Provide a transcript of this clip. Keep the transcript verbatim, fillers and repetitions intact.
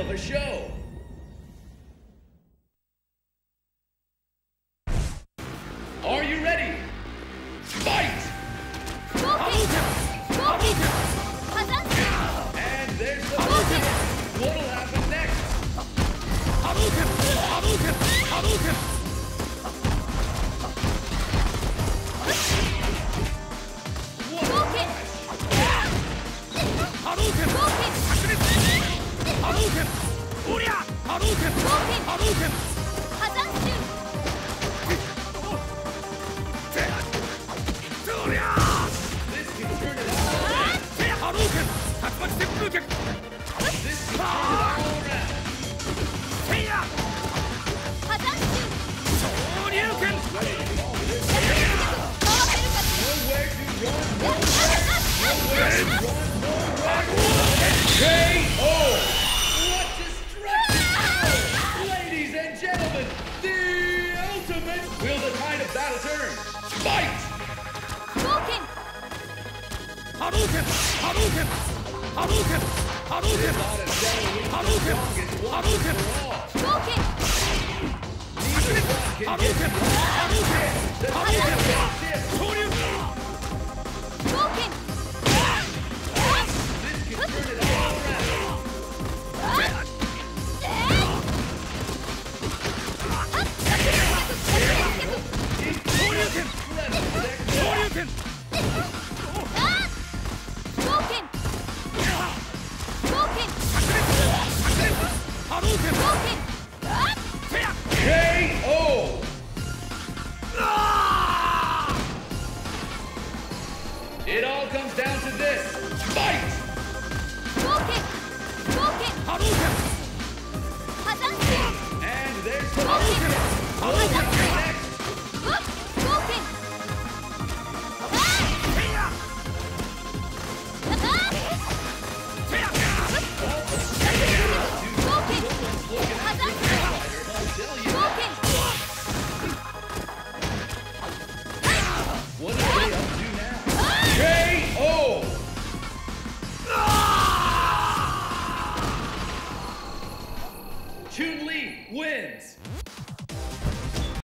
hell of a show! Are you ready? Fight! And there's the Haruken! What'll happen next? Haruken! Haruken! Haruken! Tell you.